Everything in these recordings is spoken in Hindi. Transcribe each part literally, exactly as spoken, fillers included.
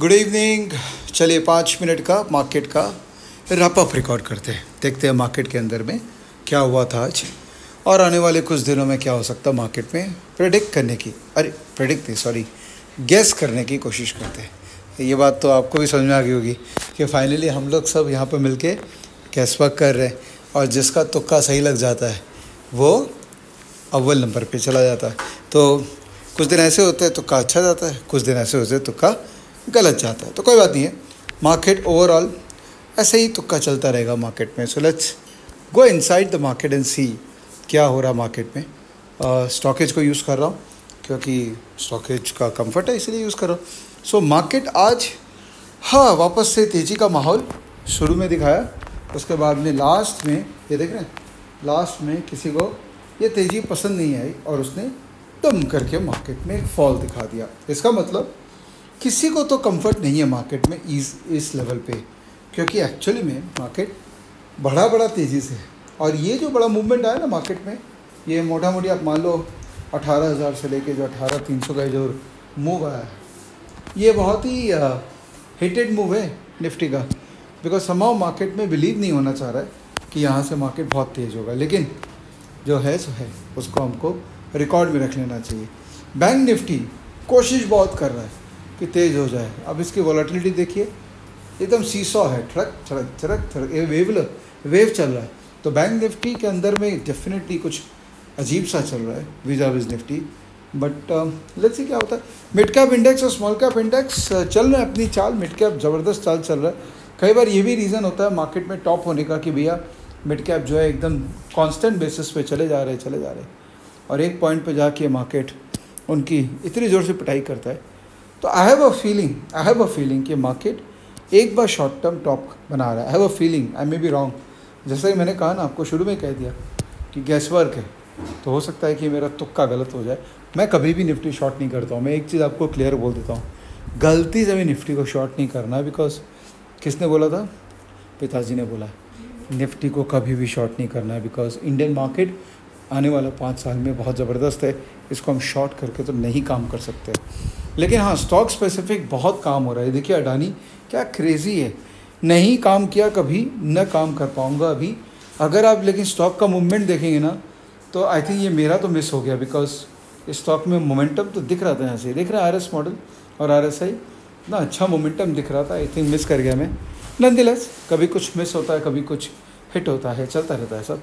Good evening. चलिए पाँच मिनट का मार्केट का रैप अप रिकॉर्ड करते हैं, देखते हैं मार्केट के अंदर में क्या हुआ था आज और आने वाले कुछ दिनों में क्या हो सकता है मार्केट में प्रेडिक्ट करने की अरे प्रेडिक्ट नहीं सॉरी गेस करने की कोशिश करते हैं। ये बात तो आपको भी समझ में आ गई होगी कि फाइनली हम लोग सब यहाँ पर मिल के गैस वर्क कर रहे हैं और जिसका तुक्का सही लग जाता है वो अव्वल नंबर पर चला जाता है। तो कुछ दिन ऐसे होते हैं तुक्का अच्छा जाता है, कुछ दिन ऐसे होते हैं तुक्का गलत जाता है, तो कोई बात नहीं है। मार्केट ओवरऑल ऐसे ही तुक्का चलता रहेगा मार्केट में। So let's go inside the market and see क्या हो रहा मार्केट में। स्टॉकेज uh, को यूज़ कर रहा हूँ क्योंकि स्टॉकेज का कंफर्ट है इसलिए यूज़ कर रहा हूँ। सो मार्केट आज हाँ वापस से तेज़ी का माहौल शुरू में दिखाया, उसके बाद में लास्ट में ये देख रहे हैं लास्ट में किसी को ये तेज़ी पसंद नहीं आई और उसने दम करके मार्केट में फॉल दिखा दिया। इसका मतलब किसी को तो कंफर्ट नहीं है मार्केट में इस इस लेवल पे, क्योंकि एक्चुअली में मार्केट बड़ा बड़ा तेज़ी से है और ये जो बड़ा मूवमेंट आया ना मार्केट में ये मोटा मोटी आप मान लो अठारह हज़ार से लेके जो अठारह हज़ार तीन सौ का जो मूव आया है ये बहुत ही हिटेड मूव है निफ्टी का, बिकॉज समाव मार्केट में बिलीव नहीं होना चाह रहा है कि यहाँ से मार्केट बहुत तेज़ होगा, लेकिन जो है सो है उसको हमको रिकॉर्ड में रख लेना चाहिए। बैंक निफ्टी कोशिश बहुत कर रहा है कि तेज़ हो जाए। अब इसकी वॉलेटिलिटी देखिए एकदम सीसॉ है, ठड़क ठड़क ठड़क ठड़क ये वेवल वेव चल रहा है। तो बैंक निफ्टी के अंदर में डेफिनेटली कुछ अजीब सा चल रहा है vis a vis Nifty, but let's see क्या होता है। मिड कैप इंडेक्स और स्मॉल कैप इंडेक्स चल रहे हैं अपनी चाल, मिड कैप ज़बरदस्त चाल चल रहा है। कई बार ये भी रीज़न होता है मार्केट में टॉप होने का कि भैया मिड कैप जो है एकदम कॉन्स्टेंट बेसिस पे चले जा रहे चले जा रहे और एक पॉइंट पे जाके मार्केट उनकी इतनी ज़ोर से पिटाई करता है। तो I have a feeling I have a feeling कि मार्केट एक बार शॉर्ट टर्म टॉप बना रहा है। I have a feeling, I may be wrong. जैसा कि मैंने कहा ना आपको शुरू में कह दिया कि गैस वर्क है, तो हो सकता है कि मेरा तुक्का गलत हो जाए। मैं कभी भी निफ्टी शॉर्ट नहीं करता हूँ, मैं एक चीज़ आपको क्लियर बोल देता हूँ, गलती से भी निफ्टी को शॉर्ट नहीं करना। बिकॉज किसने बोला था, पिताजी ने बोला निफ्टी को कभी भी शॉर्ट नहीं करना है, बिकॉज इंडियन मार्केट आने वाला पाँच साल में बहुत ज़बरदस्त है, इसको हम शॉर्ट करके तो नहीं काम कर सकते। लेकिन हाँ स्टॉक स्पेसिफिक बहुत काम हो रहा है। देखिए अडानी क्या क्रेज़ी है, नहीं काम किया कभी न काम कर पाऊँगा अभी। अगर आप लेकिन स्टॉक का मूवमेंट देखेंगे ना तो आई थिंक ये मेरा तो मिस हो गया, बिकॉज स्टॉक में मोमेंटम तो दिख रहा था, यहाँ से दिख रहा है आर एस मॉडल और आर एस आई ना अच्छा मोमेंटम दिख रहा था, आई थिंक मिस कर गया मैं। नॉनदिलेस कभी कुछ मिस होता है कभी कुछ हिट होता है, चलता रहता है सब।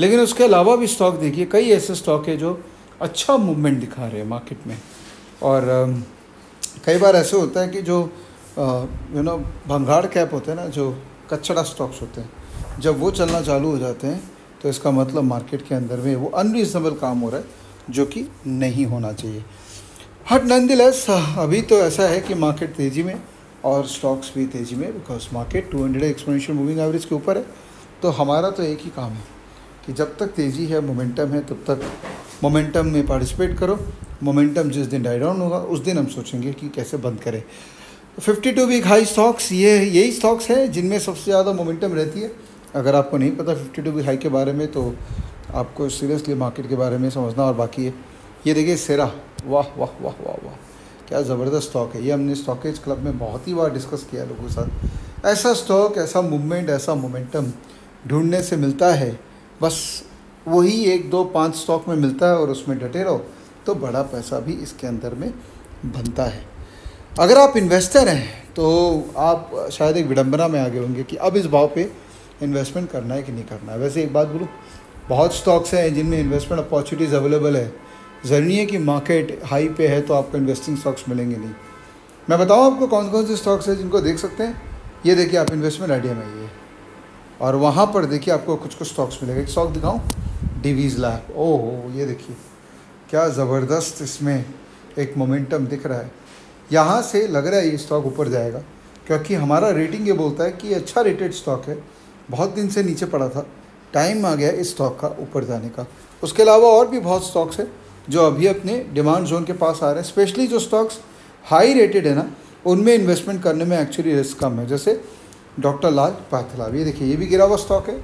लेकिन उसके अलावा भी स्टॉक देखिए कई ऐसे स्टॉक है जो अच्छा मूवमेंट दिखा रहे हैं मार्केट में। और कई बार ऐसे होता है कि जो यू नो भंगाड़ कैप होते हैं ना, जो कचड़ा स्टॉक्स होते हैं, जब वो चलना चालू हो जाते हैं तो इसका मतलब मार्केट के अंदर में वो अनरीजनेबल काम हो रहा है जो कि नहीं होना चाहिए। हट नॉनदिलेस अभी तो ऐसा है कि मार्केट तेज़ी में और स्टॉक्स भी तेज़ी में, because market two hundred exponential moving average के ऊपर है। तो हमारा तो एक ही काम है कि जब तक तेज़ी है मोमेंटम है तब तक मोमेंटम में पार्टिसिपेट करो। मोमेंटम जिस दिन डाई डाउन होगा उस दिन हम सोचेंगे कि कैसे बंद करें। Fifty two week high stocks ये यही स्टॉक्स हैं जिनमें सबसे ज़्यादा मोमेंटम रहती है। अगर आपको नहीं पता फिफ्टी टू वीक हाई के बारे में तो आपको सीरियसली मार्केट के बारे में समझना और बाकी है। ये देखिए सेरा, वाह वाह वाह वाह वाह क्या ज़बरदस्त स्टॉक है। ये हमने स्टॉकेज क्लब में बहुत ही बार डिस्कस किया लोगों के साथ। ऐसा स्टॉक ऐसा मूवमेंट ऐसा मोमेंटम ढूंढने से मिलता है, बस वही एक दो पाँच स्टॉक में मिलता है और उसमें डटे रहो तो बड़ा पैसा भी इसके अंदर में बनता है। अगर आप इन्वेस्टर हैं तो आप शायद एक विडंबना में आगे होंगे कि अब इस भाव पे इन्वेस्टमेंट करना है कि नहीं करना है। वैसे एक बात बोलूँ, बहुत स्टॉक्स हैं जिनमें इन्वेस्टमेंट अपॉर्चुनिटीज़ अवेलेबल है, ज़रूरी है कि मार्केट हाई पे है तो आपको इन्वेस्टिंग स्टॉक्स मिलेंगे नहीं। मैं बताऊँ आपको कौन कौन से स्टॉक्स हैं जिनको देख सकते हैं। ये देखिए आप इन्वेस्टमेंट आइडिया में आइए और वहाँ पर देखिए आपको कुछ कुछ स्टॉक्स मिलेगा। एक स्टॉक दिखाऊँ, डिवीज़ लैब, ओहो ये देखिए क्या ज़बरदस्त इसमें एक मोमेंटम दिख रहा है। यहाँ से लग रहा है ये स्टॉक ऊपर जाएगा क्योंकि हमारा रेटिंग ये बोलता है कि ये अच्छा रेटेड स्टॉक है, बहुत दिन से नीचे पड़ा था, टाइम आ गया इस स्टॉक का ऊपर जाने का। उसके अलावा और भी बहुत स्टॉक्स हैं जो अभी अपने डिमांड जोन के पास आ रहे हैं। स्पेशली जो स्टॉक्स हाई रेटेड है ना उनमें इन्वेस्टमेंट करने में एक्चुअली रिस्क कम है, जैसे डॉक्टर लाल पैथलैब। ये देखिए ये भी गिरा हुआ स्टॉक है,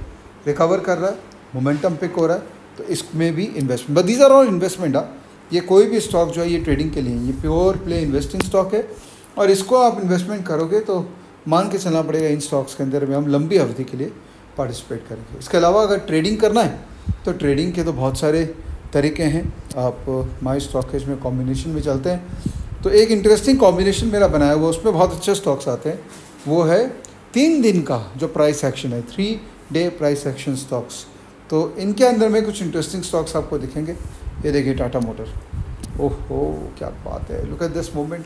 रिकवर कर रहा है, मोमेंटम पिक हो रहा है, तो इसमें भी investment. But these are all investment, ये कोई भी स्टॉक जो है ये ट्रेडिंग के लिए, ये प्योर प्ले इन्वेस्टिंग स्टॉक है। और इसको आप इन्वेस्टमेंट करोगे तो मान के चलना पड़ेगा इन स्टॉक्स के अंदर में हम लंबी अवधि के लिए पार्टिसिपेट करेंगे। इसके अलावा अगर ट्रेडिंग करना है तो ट्रेडिंग के तो बहुत सारे तरीके हैं, आप माई स्टॉकेज में कॉम्बिनेशन में चलते हैं। तो एक इंटरेस्टिंग कॉम्बिनेशन मेरा बनाया हुआ, उसमें बहुत अच्छे स्टॉक्स आते हैं, वो है तीन दिन का जो प्राइस एक्शन है, three day price action stocks. तो इनके अंदर में कुछ इंटरेस्टिंग स्टॉक्स आपको दिखेंगे। ये देखिए टाटा मोटर, ओहो क्या बात है, लुक एट दिस मोमेंट।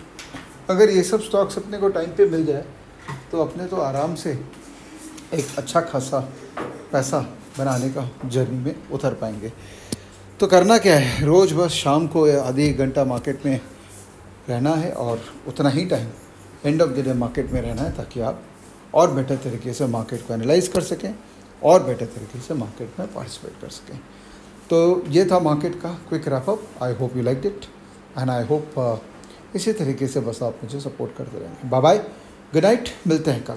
अगर ये सब स्टॉक्स अपने को टाइम पे मिल जाए तो अपने तो आराम से एक अच्छा खासा पैसा बनाने का जर्नी में उतर पाएंगे। तो करना क्या है, रोज़ बस शाम को आधी एक घंटा मार्केट में रहना है और उतना ही time end of the day market में रहना है, ताकि आप और बेटर तरीके से मार्केट को एनालाइज कर सकें और बेटर तरीके से मार्केट में पार्टिसिपेट कर सकें। तो ये था मार्केट का quick wrap up. I hope you like it and I hope इसी तरीके से बस आप मुझे सपोर्ट करते रहेंगे। बाय बाय, गुड नाइट, मिलते हैं कल।